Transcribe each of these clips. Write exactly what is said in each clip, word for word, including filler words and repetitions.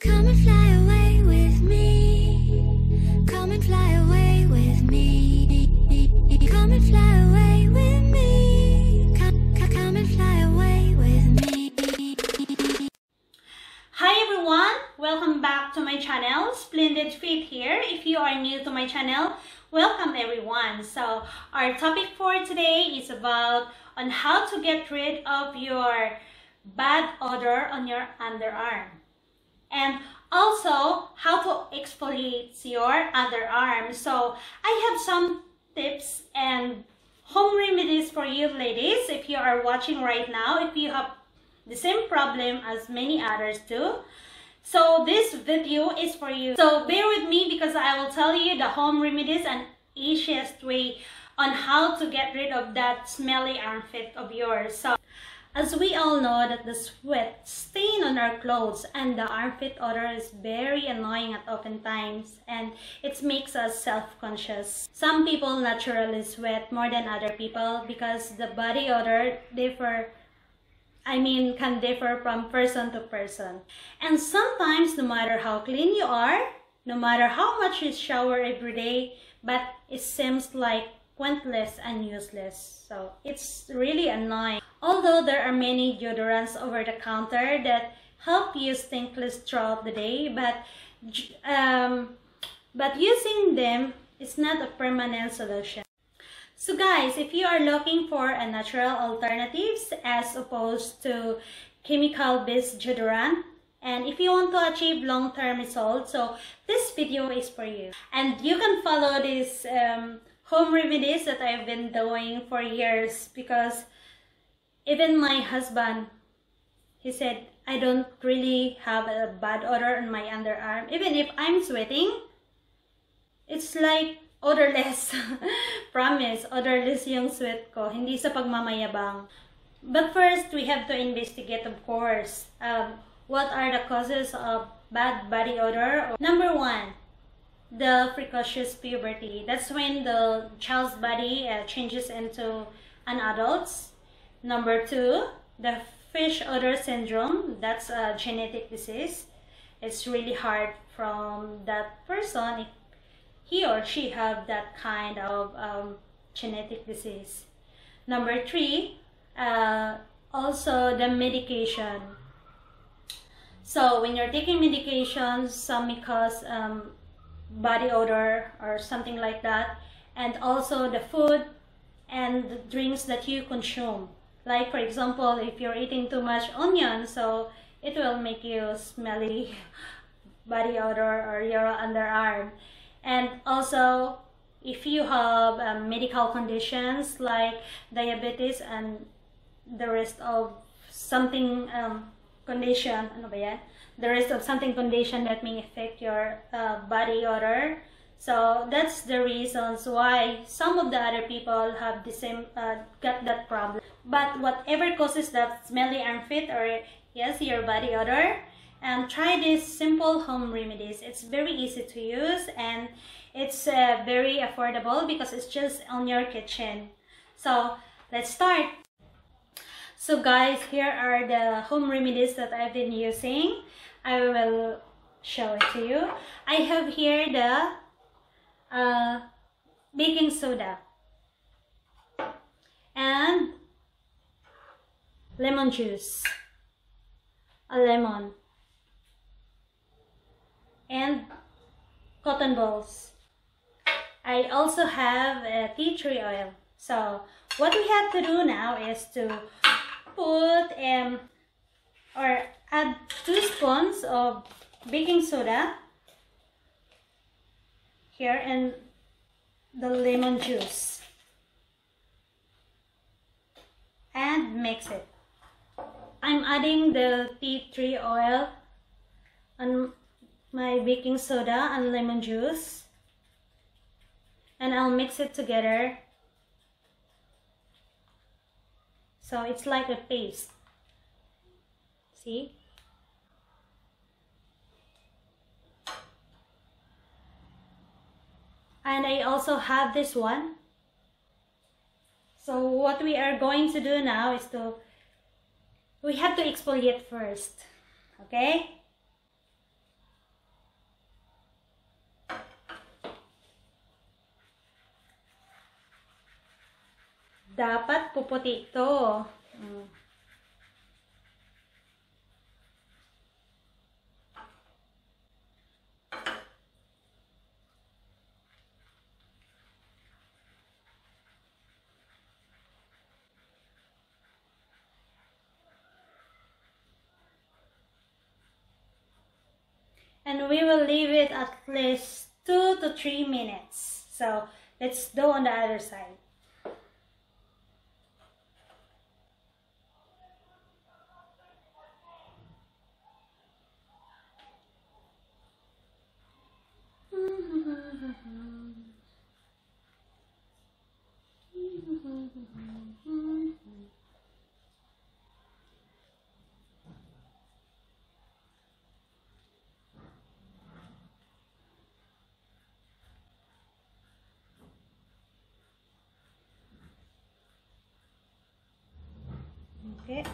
Come and fly away with me. Come and fly away with me. Come and fly away with me. Come, come and fly away with me. Hi everyone! Welcome back to my channel. Splendid Feet here. If you are new to my channel, welcome everyone. So our topic for today is about on how to get rid of your bad odor on your underarm. And also how to exfoliate your underarm. So I have some tips and home remedies for you ladies. If you are watching right now, if you have the same problem as many others do, so this video is for you. So bear with me because I will tell you the home remedies and easiest way on how to get rid of that smelly armpit of yours. So as we all know that the sweat stain on our clothes and the armpit odor is very annoying at oftentimes, and it makes us self-conscious. Some people naturally sweat more than other people because the body odor differ, I mean can differ from person to person. And sometimes no matter how clean you are, no matter how much you shower every day, but it seems like pointless and useless. So it's really annoying. Although there are many deodorants over the counter that help you stinkless throughout the day, but um, but using them is not a permanent solution. So guys, if you are looking for a natural alternatives as opposed to chemical-based deodorant, and if you want to achieve long-term results, so this video is for you. And you can follow these um, home remedies that I've been doing for years, because even my husband, he said, I don't really have a bad odor on my underarm. Even if I'm sweating, it's like odorless. Promise, odorless yung sweat ko. Hindi sa pagmamayabang. But first, we have to investigate, of course, um, what are the causes of bad body odor. Number one, the precocious puberty. That's when the child's body uh, changes into an adult's. Number two, the fish odor syndrome. That's a genetic disease. It's really hard from that person if he or she have that kind of um, genetic disease. Number three, uh, also the medication. So when you're taking medications, some may cause um, body odor or something like that. And also the food and the drinks that you consume. Like, for example, if you're eating too much onion, so it will make you smelly body odor or your underarm. And also, if you have um, medical conditions like diabetes and the rest of something um, condition, ano ba yan? The rest of something condition that may affect your uh, body odor. So that's the reasons why some of the other people have the same uh, got that problem. But whatever causes that smelly armpit or yes your body odor, and um, try these simple home remedies. It's very easy to use and it's uh, very affordable because it's just on your kitchen. So let's start. So guys, here are the home remedies that I've been using. I will show it to you. I have here the Uh, baking soda and lemon juice, a lemon, and cotton balls. I also have a tea tree oil. So what we have to do now is to put um, or add two spoons of baking soda here and the lemon juice and mix it. I'm adding the tea tree oil on my baking soda and lemon juice, and I'll mix it together so it's like a paste. See? And I also have this one. So what we are going to do now is to, we have to exfoliate first, okay? Dapat puputi ito. Mm. And we will leave it at least two to three minutes. So let's do on the other side. Okay.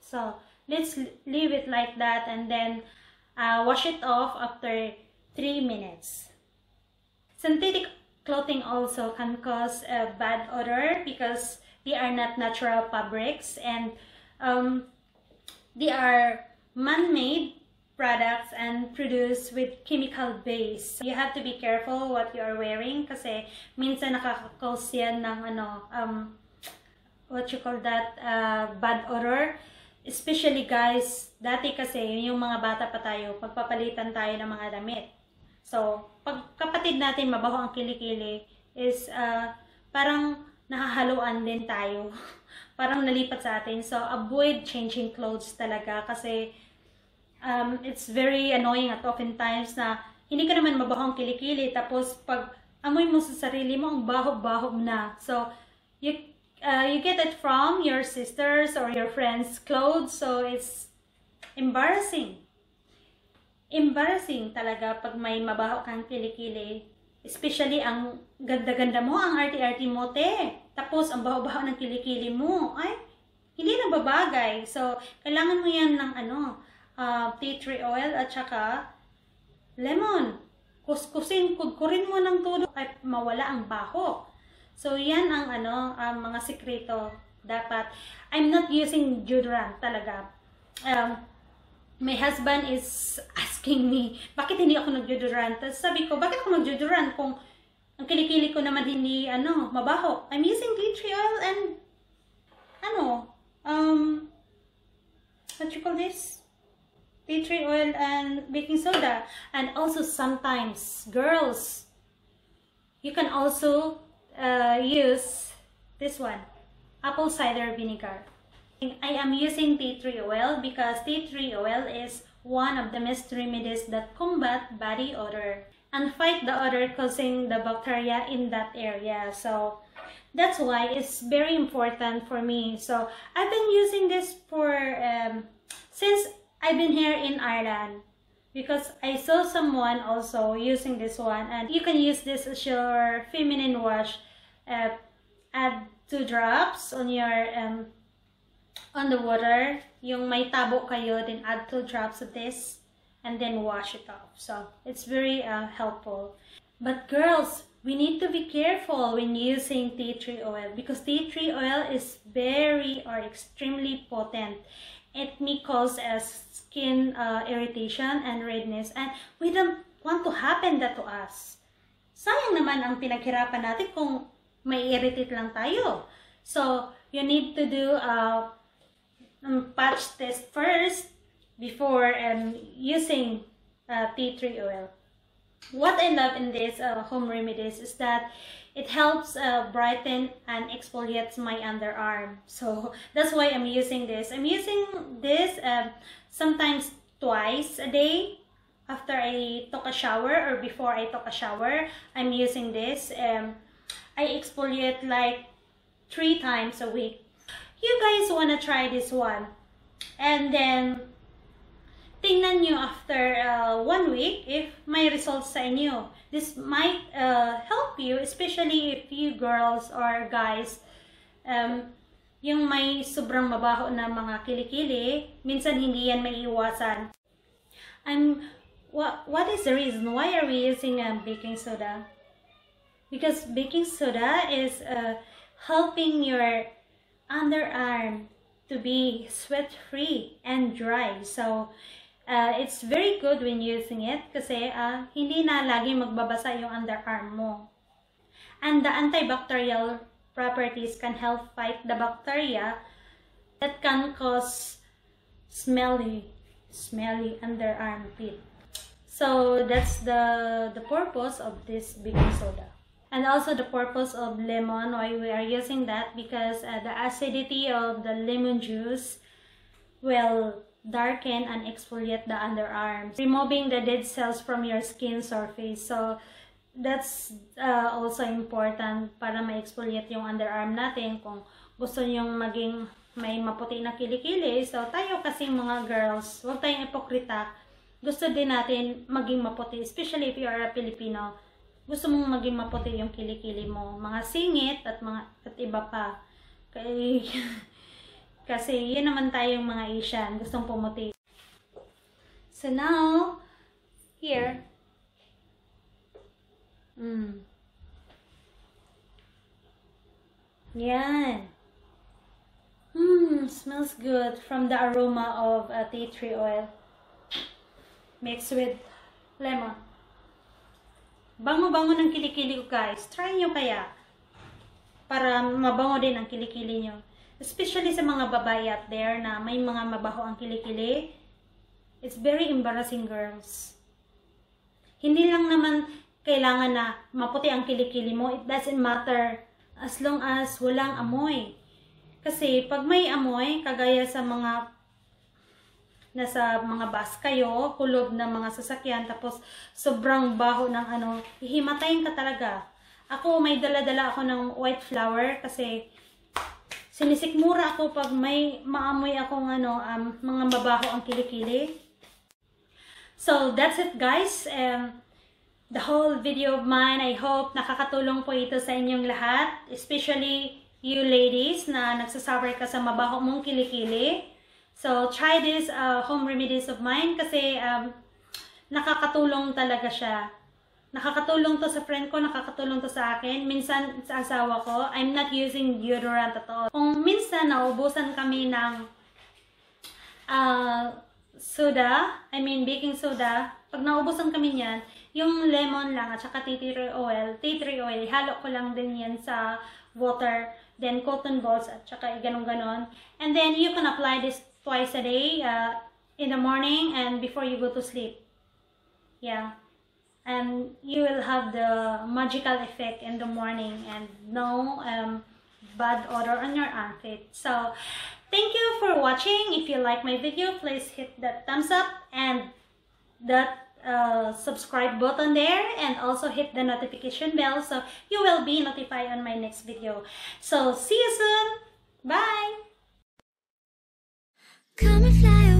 So let's leave it like that, and then uh, wash it off after three minutes. Synthetic clothing also can cause a bad odor because they are not natural fabrics, and um, they are man-made products and produced with chemical base. You have to be careful what you are wearing kasi minsan nakaka-cause yan ng ano, um, what you call that, uh, bad odor. Especially guys, dati kasi yung mga bata pa tayo, pagpapalitan tayo ng mga damit. So, pag kapatid natin mabaho ang kilikili, is uh, parang nahahaluan din tayo. Parang nalipat sa atin. So, avoid changing clothes talaga kasi Um, it's very annoying at oftentimes na hindi ka naman mabaho ang kilikili tapos pag amoy mo sa sarili mo ang baho-baho na. So you uh, you get it from your sisters or your friends' clothes, so it's embarrassing. Embarrassing talaga pag may mabaho kang kilikili. Especially ang ganda-ganda mo, ang arty-arty mo te. Tapos ang baho-baho ng kilikili mo ay hindi na babagay. So kailangan mo yan ng ano, Uh, tea tree oil at saka lemon. Kuskusin, kudkurin mo ng todo at mawala ang baho. So yan ang ano, ang mga sikreto dapat. I'm not using deodorant talaga. Um, my husband is asking me, bakit hindi ako nag-deodorant? Sabi ko, bakit ako nag-deodorant kung ang kilikili ko naman hindi ano, mabaho. I'm using tea tree oil and ano, um what you call this? Tea tree oil and baking soda. And also sometimes, girls, you can also uh, use this one, apple cider vinegar. I am using tea tree oil because tea tree oil is one of the best remedies that combat body odor and fight the odor causing the bacteria in that area. So that's why it's very important for me. So I've been using this for um, since I've been here in Ireland because I saw someone also using this one, and you can use this as your feminine wash. Uh, add two drops on your um on the water. Yung may tabo kayo, then add two drops of this and then wash it off. So it's very uh, helpful. But girls, we need to be careful when using tea tree oil because tea tree oil is very or extremely potent. It may cause uh, skin uh, irritation and redness, and we don't want to happen that to us. Sayang naman ang pinaghirapan natin kung may irritate lang tayo. So, you need to do a um, patch test first before um, using uh, tea tree oil. What I love in this uh, home remedies is that it helps uh, brighten and exfoliates my underarm. So that's why I'm using this. I'm using this uh, sometimes twice a day. After I took a shower or before I took a shower, I'm using this. Um, I exfoliate like three times a week. You guys wanna try this one? And then tingnan nyo after uh, one week if may results sa inyo. This might uh, help you, especially if you girls or guys, um, yung may sobrang mabaho na mga kilikili, minsan hindi yan maiiwasan. I'm What, what is the reason? Why are we using um, baking soda? Because baking soda is uh, helping your underarm to be sweat-free and dry. So, uh, it's very good when using it kasi uh, hindi na lagi magbabasa yung underarm mo. And the antibacterial properties can help fight the bacteria that can cause smelly, smelly underarm feet. So, that's the, the purpose of this baking soda. And also the purpose of lemon, why we are using that, because uh, the acidity of the lemon juice will darken and exfoliate the underarms, removing the dead cells from your skin surface. So that's uh, also important para ma-exfoliate yung underarm natin. Kung gusto niyong maging may maputi na kilikili, so tayo kasing mga girls, huwag tayong ipokrita. Gusto din natin maging maputi, especially if you are a Filipino. Gusto mong maging maputi yung kilikili mo, mga singit at mga at iba pa. Kay, kasi yun naman tayong mga Asian, gustong pumuti. So now, here. Mm. Yan. Hmm, smells good from the aroma of uh, tea tree oil mixed with lemon. Bango-bango ng kilikili ko, guys. Try nyo kaya. Para mabango din ang kilikili nyo. Especially sa mga babae out there na may mga mabaho ang kilikili. It's very embarrassing, girls. Hindi lang naman kailangan na maputi ang kilikili mo. It doesn't matter as long as walang amoy. Kasi pag may amoy, kagaya sa mga nasa mga bus kayo, kulog ng mga sasakyan, tapos sobrang baho ng ano, hihimatayin ka talaga. Ako, may dala-dala ako ng white flour kasi sinisikmura ako pag may maamoy akong ano, um, mga mabaho ang kilikili. So, that's it, guys. Um, the whole video of mine, I hope nakakatulong po ito sa inyong lahat, especially you ladies na nagsasuffer ka sa mabaho mong kilikili. So, try this uh, home remedies of mine kasi um, nakakatulong talaga siya. Nakakatulong to sa friend ko, nakakatulong to sa akin. Minsan, sa asawa ko, I'm not using deodorant at all. Kung minsan, naubusan kami ng uh, soda, I mean baking soda, pag naubusan kami niyan, yung lemon lang at saka tea tree oil, tea tree oil, halo ko lang din yan sa water, then cotton balls at saka ganon-ganon. And then, you can apply this twice a day, uh, in the morning and before you go to sleep. Yeah. And you will have the magical effect in the morning and no um, bad odor on your armpit. So, thank you for watching. If you like my video, please hit that thumbs up and that uh, subscribe button there, and also hit the notification bell so you will be notified on my next video. So, see you soon. Bye! Come and fly away.